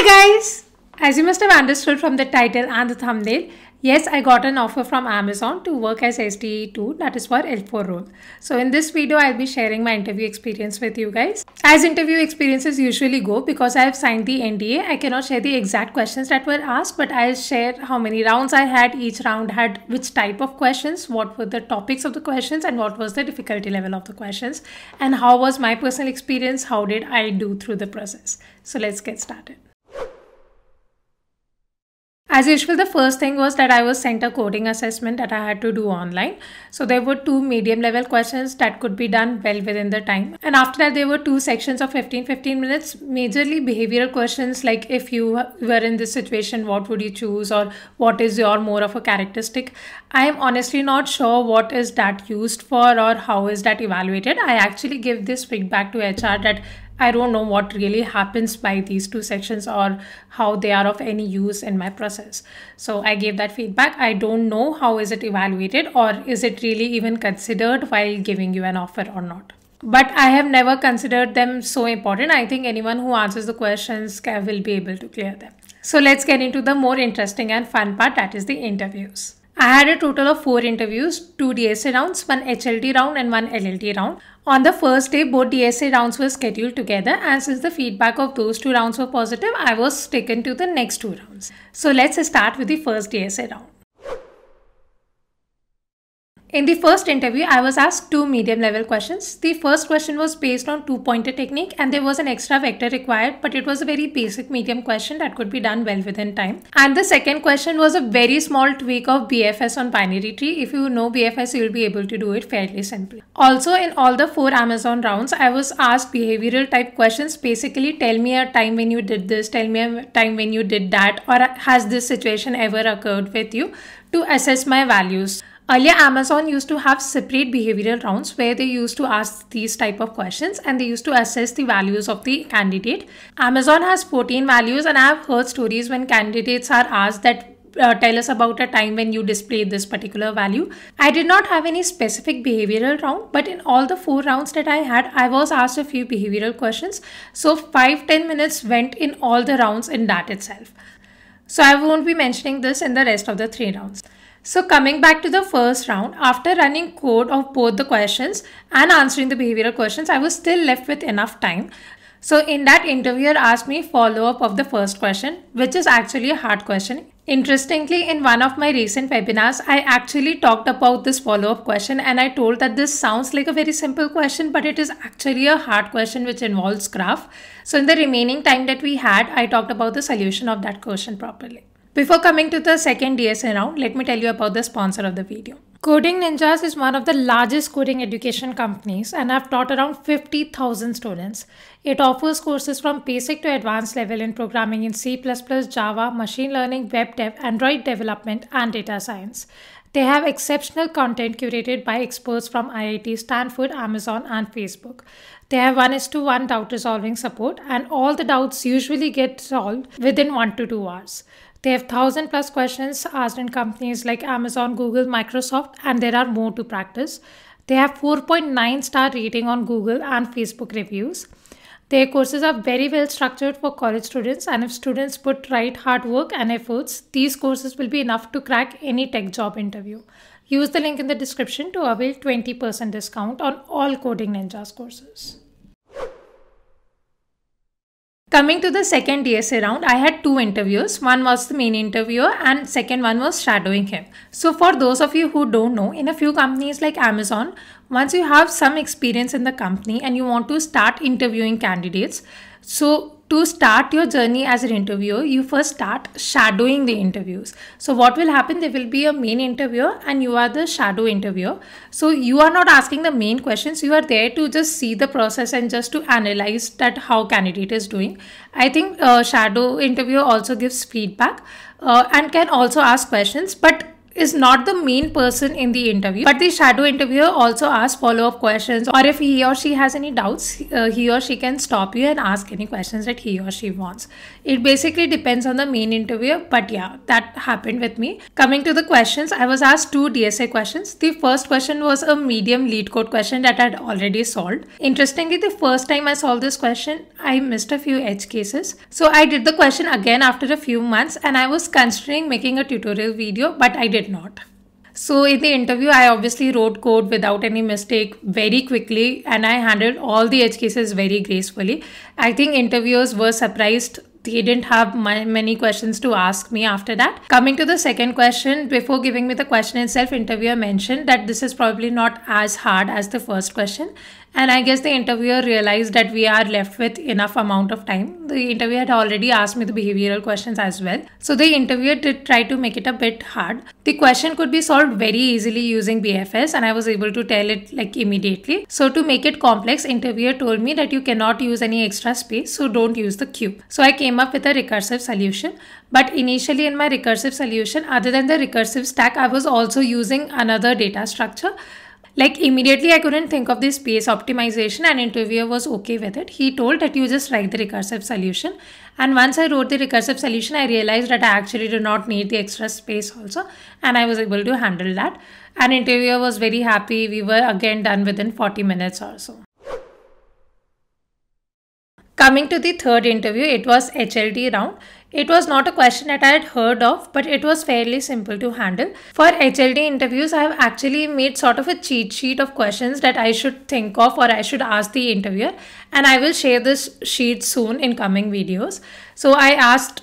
Hi guys! As you must have understood from the title and the thumbnail, yes, I got an offer from Amazon to work as SDE2, that is for L4 role. So in this video, I'll be sharing my interview experience with you guys. As interview experiences usually go, because I have signed the NDA, I cannot share the exact questions that were asked, but I'll share how many rounds I had, each round had which type of questions, what were the topics of the questions, and what was the difficulty level of the questions, and how was my personal experience, how did I do through the process. So let's get started. As usual, the first thing was that I was sent a coding assessment that I had to do online. So there were two medium level questions that could be done well within the time. And after that, there were two sections of 15-15 minutes, majorly behavioral questions like if you were in this situation, what would you choose, or what is your more of a characteristic. I am honestly not sure what is that used for or how is that evaluated. I actually give this feedback to HR that I don't know what really happens by these two sections or how they are of any use in my process. So I gave that feedback. I don't know how is it evaluated or is it really even considered while giving you an offer or not. But I have never considered them so important. I think anyone who answers the questions will be able to clear them. So let's get into the more interesting and fun part, that is the interviews. I had a total of 4 interviews, 2 DSA rounds, 1 HLD round and 1 LLD round. On the first day, both DSA rounds were scheduled together, and since the feedback of those 2 rounds were positive, I was taken to the next 2 rounds. So let's start with the first DSA round. In the first interview, I was asked 2 medium level questions. The first question was based on 2-pointer technique and there was an extra vector required, but it was a very basic medium question that could be done well within time. And the second question was a very small tweak of BFS on binary tree. If you know BFS, you'll be able to do it fairly simply. Also, in all the 4 Amazon rounds, I was asked behavioral type questions. Basically, tell me a time when you did this, tell me a time when you did that, or has this situation ever occurred with you, to assess my values. Earlier, Amazon used to have separate behavioral rounds where they used to ask these type of questions and they used to assess the values of the candidate. Amazon has 14 values, and I have heard stories when candidates are asked that tell us about a time when you displayed this particular value. I did not have any specific behavioral round, but in all the 4 rounds that I had, I was asked a few behavioral questions. So 5-10 minutes went in all the rounds in that itself. So I won't be mentioning this in the rest of the 3 rounds. So coming back to the first round, after running code of both the questions and answering the behavioral questions, I was still left with enough time. So in that, interviewer asked me follow-up of the first question, which is actually a hard question. Interestingly, in one of my recent webinars, I actually talked about this follow-up question, and I told that this sounds like a very simple question, but it is actually a hard question which involves graph. So in the remaining time that we had, I talked about the solution of that question properly. Before coming to the second DSA round, let me tell you about the sponsor of the video. Coding Ninjas is one of the largest coding education companies and have taught around 50,000 students. It offers courses from basic to advanced level in programming in C++, Java, machine learning, web dev, Android development, and data science. They have exceptional content curated by experts from IIT, Stanford, Amazon, and Facebook. They have 1:1 doubt resolving support, and all the doubts usually get solved within 1 to 2 hours. They have 1,000+ questions asked in companies like Amazon, Google, Microsoft, and there are more to practice. They have 4.9-star rating on Google and Facebook reviews. Their courses are very well structured for college students, and if students put right hard work and efforts, these courses will be enough to crack any tech job interview. Use the link in the description to avail 20% discount on all Coding Ninjas courses. Coming to the second DSA round, I had 2 interviews. One was the main interviewer and second one was shadowing him. So for those of you who don't know, in a few companies like Amazon, once you have some experience in the company and you want to start interviewing candidates, so to start your journey as an interviewer, you first start shadowing the interviews. So what will happen, there will be a main interviewer and you are the shadow interviewer. So you are not asking the main questions, you are there to just see the process and just to analyze that how candidate is doing. I think shadow interviewer also gives feedback and can also ask questions, but is not the main person in the interview, but the shadow interviewer also asks follow-up questions, or if he or she has any doubts, he or she can stop you and ask any questions that he or she wants. It basically depends on the main interviewer, but yeah, that happened with me. Coming to the questions, I was asked 2 DSA questions. The first question was a medium LeetCode question that I had already solved. Interestingly, the first time I solved this question, I missed a few edge cases. So I did the question again after a few months, and I was considering making a tutorial video, but I did not. So in the interview, I obviously wrote code without any mistake very quickly, and I handled all the edge cases very gracefully. I think interviewers were surprised they didn't have many questions to ask me after that. Coming to the second question, before giving me the question itself, interviewer mentioned that this is probably not as hard as the first question. And I guess the interviewer realized that we are left with enough amount of time. The interviewer had already asked me the behavioral questions as well. So the interviewer did try to make it a bit hard. The question could be solved very easily using BFS, and I was able to tell it like immediately. So to make it complex, interviewer told me that you cannot use any extra space, so don't use the cube. So I came up with a recursive solution. But initially in my recursive solution, other than the recursive stack, I was also using another data structure. Like immediately I couldn't think of the space optimization, and interviewer was okay with it. He told that you just write the recursive solution. And once I wrote the recursive solution, I realized that I actually do not need the extra space also. And I was able to handle that. And interviewer was very happy. We were again done within 40 minutes or so. Coming to the third interview, it was HLD round. It was not a question that I had heard of, but it was fairly simple to handle. For HLD interviews, I have actually made sort of a cheat sheet of questions that I should think of or I should ask the interviewer, and I will share this sheet soon in coming videos. So I asked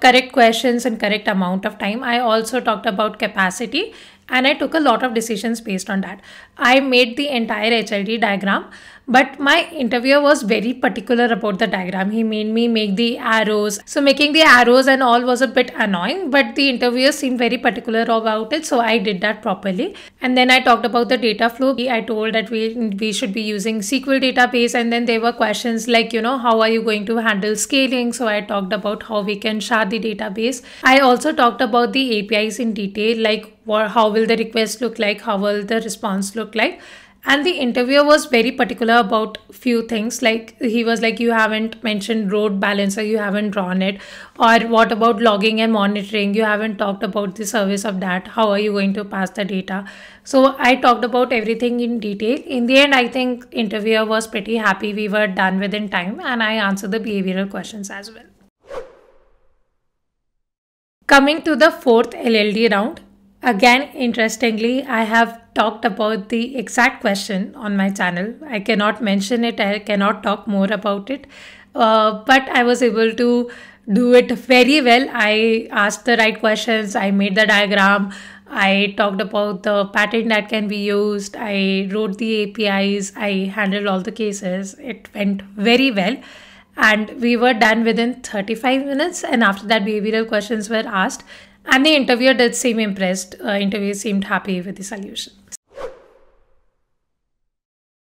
correct questions and correct amount of time. I also talked about capacity, and I took a lot of decisions based on that. I made the entire HLD diagram, but my interviewer was very particular about the diagram. He made me make the arrows. So making the arrows and all was a bit annoying, but the interviewer seemed very particular about it. So I did that properly. And then I talked about the data flow. I told that we should be using SQL database. And then there were questions like, you know, how are you going to handle scaling? So I talked about how we can shard the database. I also talked about the APIs in detail, like how will the request look like? How will the response look like? And the interviewer was very particular about few things, like he was like, you haven't mentioned load balancer, you haven't drawn it, or what about logging and monitoring, you haven't talked about the service of that, how are you going to pass the data? So I talked about everything in detail. In the end, I think interviewer was pretty happy. We were done within time, and I answered the behavioral questions as well. Coming to the fourth LLD round, again, interestingly, I have talked about the exact question on my channel. I cannot mention it. I cannot talk more about it. But I was able to do it very well. I asked the right questions. I made the diagram. I talked about the pattern that can be used. I wrote the APIs. I handled all the cases. It went very well. And we were done within 35 minutes. And after that, behavioral questions were asked. And the interviewer did seem impressed. Interviewer seemed happy with the solution.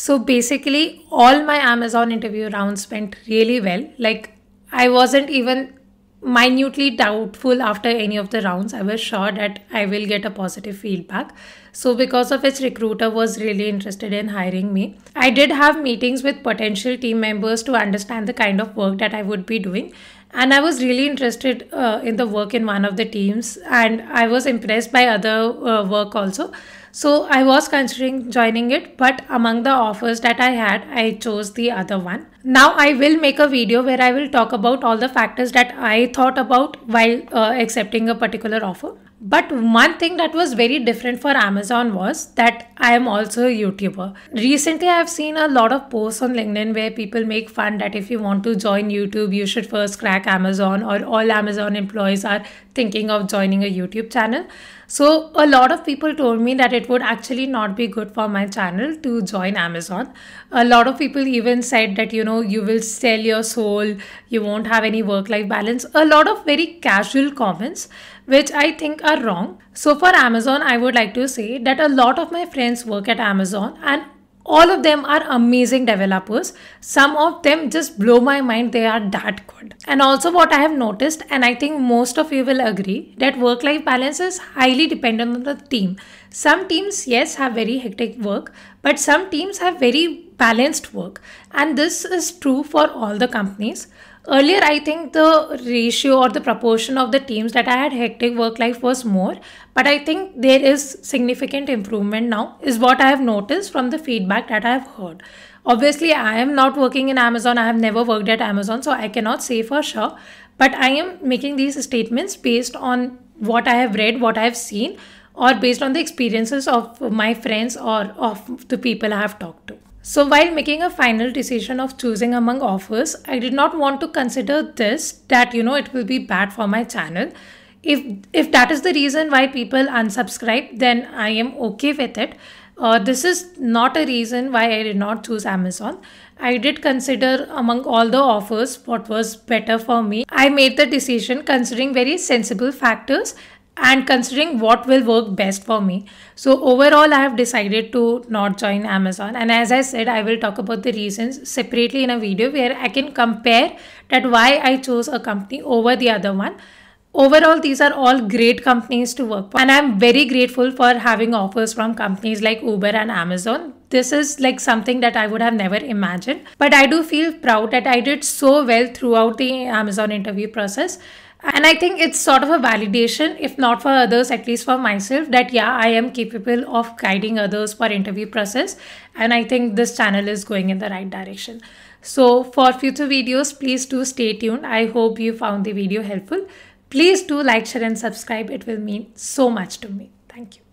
So basically, all my Amazon interview rounds went really well. Like, I wasn't even minutely doubtful after any of the rounds. I was sure that I will get a positive feedback. So because of which, recruiter was really interested in hiring me. I did have meetings with potential team members to understand the kind of work that I would be doing. And I was really interested in the work in one of the teams, and I was impressed by other work also. So I was considering joining it, but among the offers that I had, I chose the other one. Now I will make a video where I will talk about all the factors that I thought about while accepting a particular offer. But one thing that was very different for Amazon was that I am also a YouTuber. Recently, I have seen a lot of posts on LinkedIn where people make fun that if you want to join YouTube, you should first crack Amazon, or all Amazon employees are thinking of joining a YouTube channel. So a lot of people told me that it would actually not be good for my channel to join Amazon. A lot of people even said that, you know, you will sell your soul, you won't have any work-life balance. A lot of very casual comments, which I think are wrong. So for Amazon, I would like to say that a lot of my friends work at Amazon, and All of them are amazing developers. Some of them just blow my mind. They are that good. And also what I have noticed, and I think most of you will agree, that work-life balance is highly dependent on the team. Some teams, yes, have very hectic work, but some teams have very balanced work. And this is true for all the companies. Earlier, I think the ratio or the proportion of the teams that I had hectic work-life was more, but I think there is significant improvement now, is what I have noticed from the feedback that I have heard. Obviously, I am not working in Amazon. I have never worked at Amazon, so I cannot say for sure, but I am making these statements based on what I have read, what I have seen, or based on the experiences of my friends or of the people I have talked to. So while making a final decision of choosing among offers, I did not want to consider this, that, you know, it will be bad for my channel. If that is the reason why people unsubscribe, then I am okay with it. This is not a reason why I did not choose Amazon. I did consider among all the offers what was better for me. I made the decision considering very sensible factors and considering what will work best for me. So overall, I have decided to not join Amazon. And as I said, I will talk about the reasons separately in a video where I can compare that why I chose a company over the other one. Overall, these are all great companies to work for. And I'm very grateful for having offers from companies like Uber and Amazon. This is like something that I would have never imagined. But I do feel proud that I did so well throughout the Amazon interview process. And I think it's sort of a validation, if not for others, at least for myself, that yeah, I am capable of guiding others for interview process. And I think this channel is going in the right direction. So for future videos, please do stay tuned. I hope you found the video helpful. Please do like, share and subscribe. It will mean so much to me. Thank you.